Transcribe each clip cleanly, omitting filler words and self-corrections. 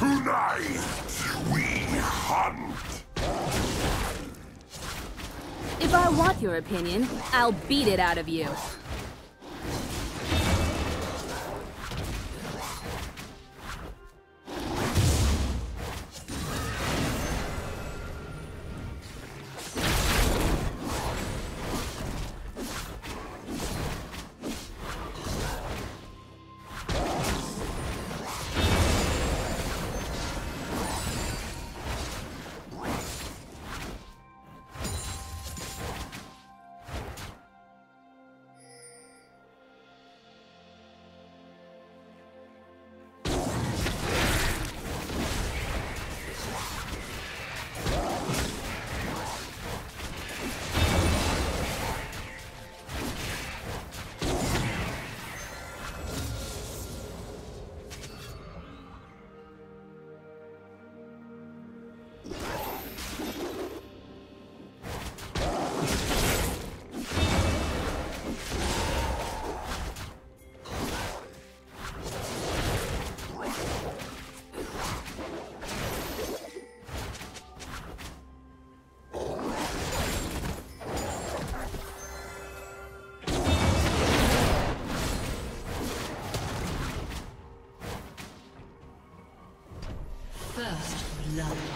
Tonight, we hunt! If I want your opinion, I'll beat it out of you. First love.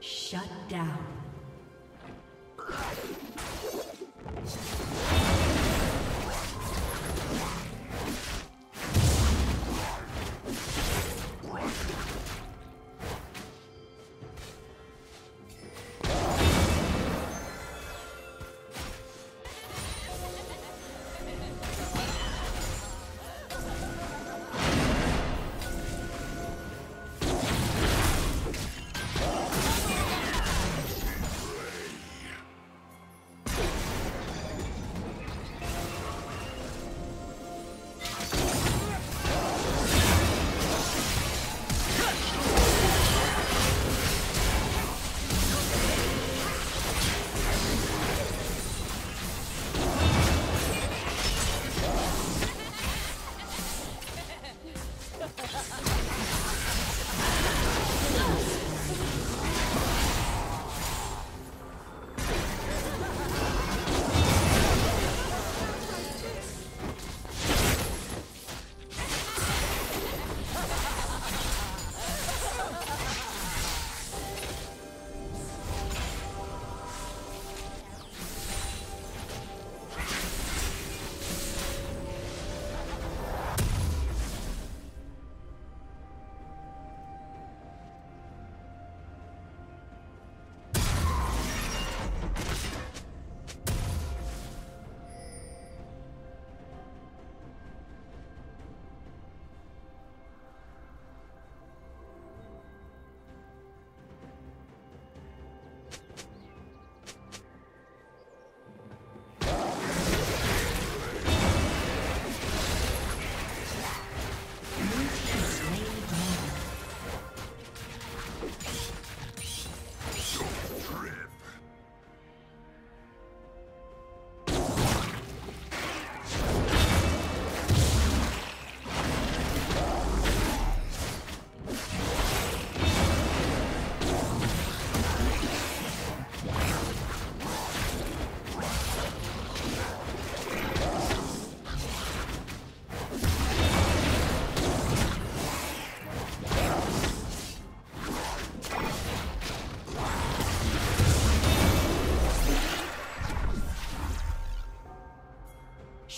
Shut down.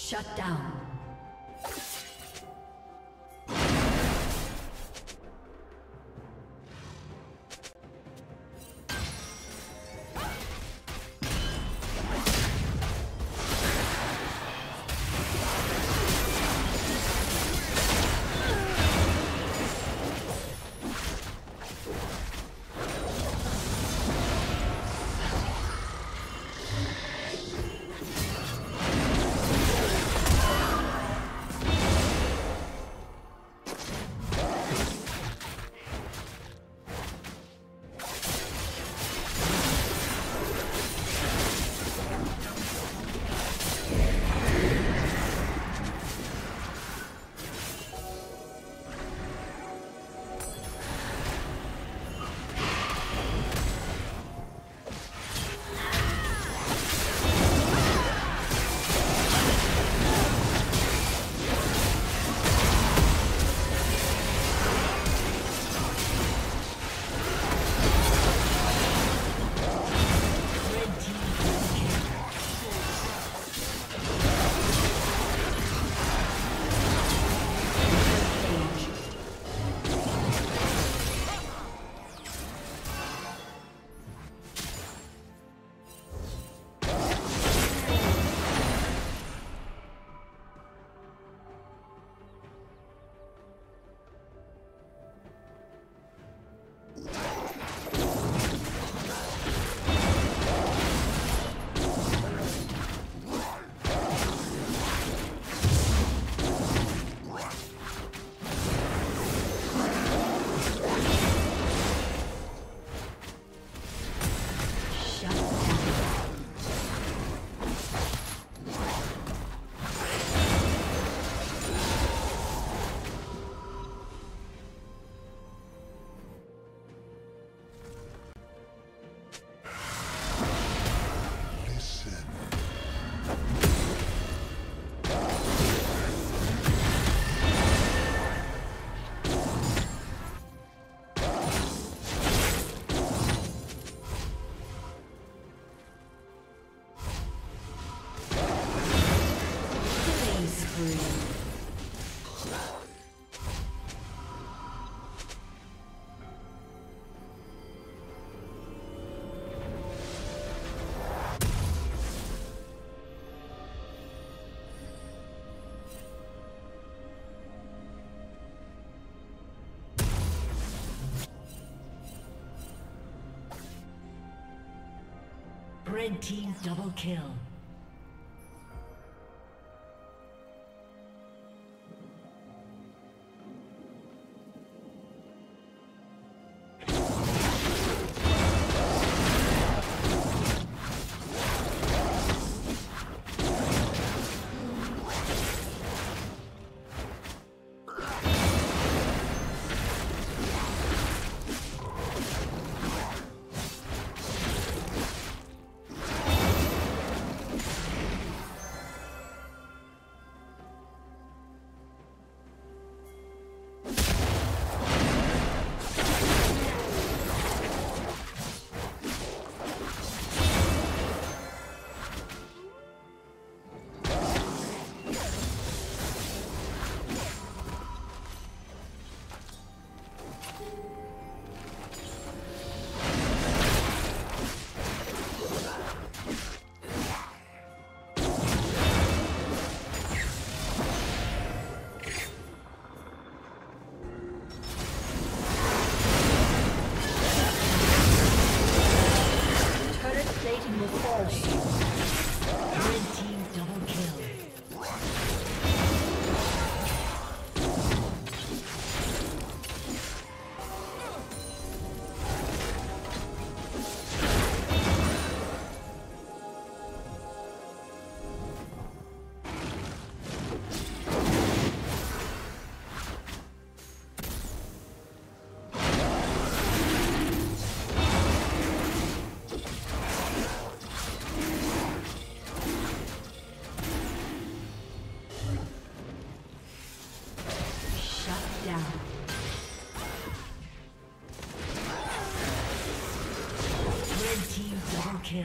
Shut down. Red team double kill. Kill.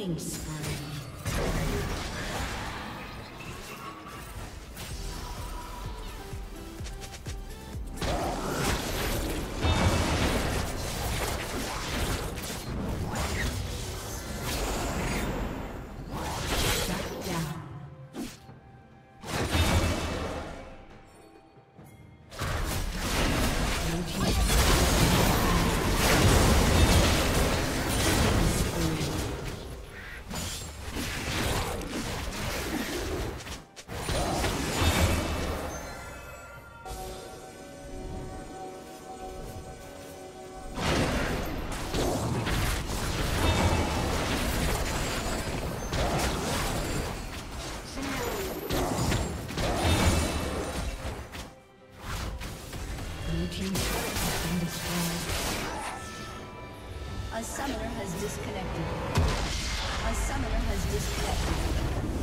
killing spree. A summoner has disconnected.